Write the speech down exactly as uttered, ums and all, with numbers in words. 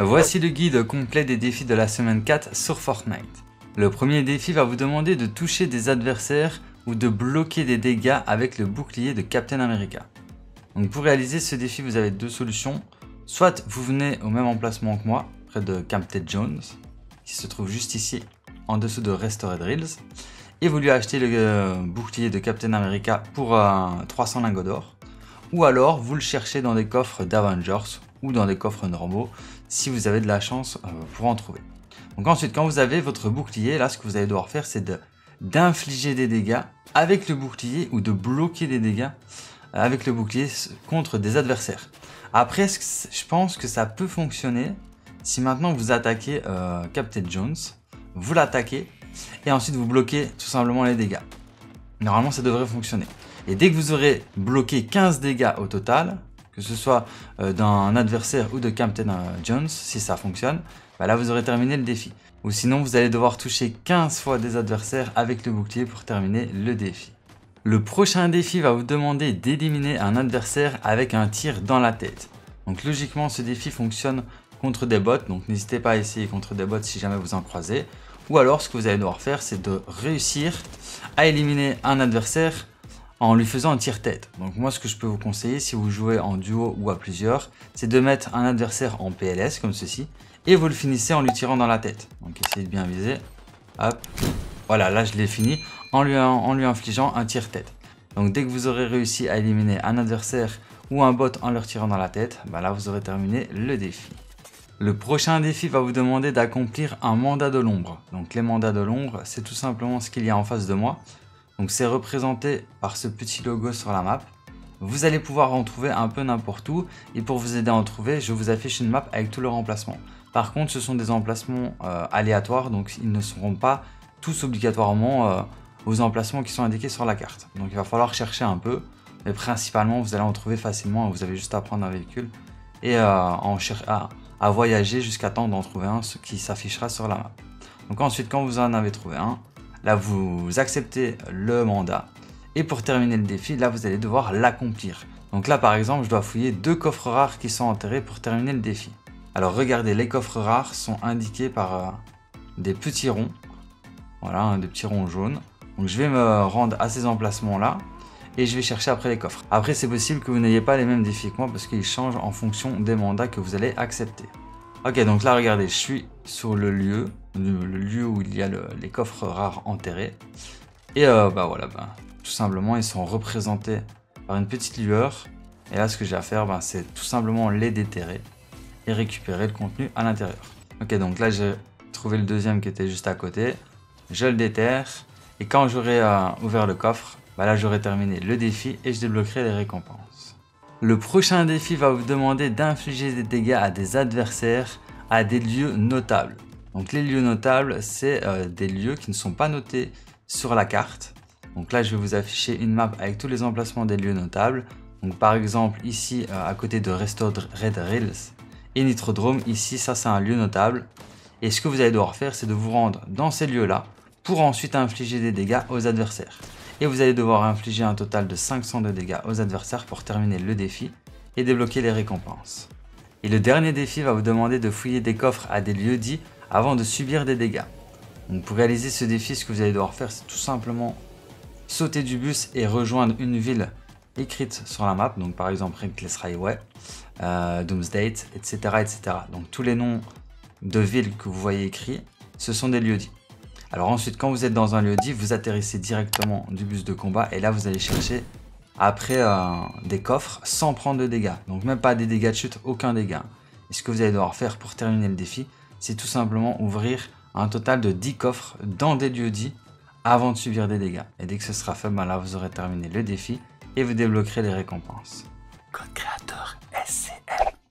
Voici le guide complet des défis de la semaine quatre sur Fortnite. Le premier défi va vous demander de toucher des adversaires ou de bloquer des dégâts avec le bouclier de Captain America. Donc pour réaliser ce défi, vous avez deux solutions. Soit vous venez au même emplacement que moi, près de Captain Jones, qui se trouve juste ici, en dessous de Restaurer Drills, et vous lui achetez le euh, bouclier de Captain America pour euh, trois cents lingots d'or. Ou alors vous le cherchez dans des coffres d'Avengers ou dans des coffres normaux, si vous avez de la chance euh, pour en trouver. Donc ensuite, quand vous avez votre bouclier, là ce que vous allez devoir faire, c'est de d'infliger des dégâts avec le bouclier ou de bloquer des dégâts avec le bouclier contre des adversaires. Après, je pense que ça peut fonctionner si maintenant vous attaquez euh, Captain Jones, vous l'attaquez et ensuite vous bloquez tout simplement les dégâts. Normalement, ça devrait fonctionner. Et dès que vous aurez bloqué quinze dégâts au total, que ce soit euh, d'un adversaire ou de Captain euh, Jones, si ça fonctionne, bah là vous aurez terminé le défi. Ou sinon vous allez devoir toucher quinze fois des adversaires avec le bouclier pour terminer le défi. Le prochain défi va vous demander d'éliminer un adversaire avec un tir dans la tête. Donc logiquement ce défi fonctionne contre des bots, donc n'hésitez pas à essayer contre des bots si jamais vous en croisez. Ou alors ce que vous allez devoir faire, c'est de réussir à éliminer un adversaire en lui faisant un tir tête. Donc moi ce que je peux vous conseiller si vous jouez en duo ou à plusieurs, c'est de mettre un adversaire en P L S comme ceci et vous le finissez en lui tirant dans la tête. Donc essayez de bien viser. Hop, voilà, là je l'ai fini en lui, en lui infligeant un tir tête. Donc dès que vous aurez réussi à éliminer un adversaire ou un bot en leur tirant dans la tête, bah là vous aurez terminé le défi. Le prochain défi va vous demander d'accomplir un mandat de l'ombre. Donc les mandats de l'ombre, c'est tout simplement ce qu'il y a en face de moi. Donc c'est représenté par ce petit logo sur la map. Vous allez pouvoir en trouver un peu n'importe où. Et pour vous aider à en trouver, je vous affiche une map avec tous leurs emplacements. Par contre, ce sont des emplacements euh, aléatoires, donc ils ne seront pas tous obligatoirement euh, aux emplacements qui sont indiqués sur la carte. Donc il va falloir chercher un peu, mais principalement vous allez en trouver facilement. Vous avez juste à prendre un véhicule et euh, en chercher à, à voyager jusqu'à temps d'en trouver un, ce qui s'affichera sur la map. Donc ensuite, quand vous en avez trouvé un, là vous acceptez le mandat et pour terminer le défi, là vous allez devoir l'accomplir. Donc là par exemple, je dois fouiller deux coffres rares qui sont enterrés pour terminer le défi. Alors regardez, les coffres rares sont indiqués par euh, des petits ronds, voilà, hein, des petits ronds jaunes. Donc je vais me rendre à ces emplacements là et je vais chercher après les coffres. Après c'est possible que vous n'ayez pas les mêmes défis que moi parce qu'ils changent en fonction des mandats que vous allez accepter. Ok, donc là regardez, je suis sur le lieu, le lieu où il y a le, les coffres rares enterrés. Et euh, bah voilà, bah, tout simplement ils sont représentés par une petite lueur. Et là ce que j'ai à faire, bah, c'est tout simplement les déterrer et récupérer le contenu à l'intérieur. Ok, donc là j'ai trouvé le deuxième qui était juste à côté. Je le déterre et quand j'aurai euh, ouvert le coffre, bah là j'aurai terminé le défi et je débloquerai les récompenses. Le prochain défi va vous demander d'infliger des dégâts à des adversaires à des lieux notables. Donc les lieux notables, c'est euh, des lieux qui ne sont pas notés sur la carte. Donc là je vais vous afficher une map avec tous les emplacements des lieux notables. Donc par exemple ici euh, à côté de Restored Red Rails et Nitrodrome, ici ça c'est un lieu notable. Et ce que vous allez devoir faire, c'est de vous rendre dans ces lieux là pour ensuite infliger des dégâts aux adversaires. Et vous allez devoir infliger un total de cinq cents de dégâts aux adversaires pour terminer le défi et débloquer les récompenses. Et le dernier défi va vous demander de fouiller des coffres à des lieux dits avant de subir des dégâts. Donc pour réaliser ce défi, ce que vous allez devoir faire, c'est tout simplement sauter du bus et rejoindre une ville écrite sur la map, donc par exemple Ringless Railway, euh, Doomsday, et cetera, et cetera. Donc tous les noms de villes que vous voyez écrits, ce sont des lieux dits. Alors ensuite, quand vous êtes dans un lieu dit, vous atterrissez directement du bus de combat et là vous allez chercher après euh, des coffres sans prendre de dégâts. Donc même pas des dégâts de chute, aucun dégât. Et ce que vous allez devoir faire pour terminer le défi, c'est tout simplement ouvrir un total de dix coffres dans des lieux dits avant de subir des dégâts. Et dès que ce sera fait, ben là vous aurez terminé le défi et vous débloquerez les récompenses. Concret.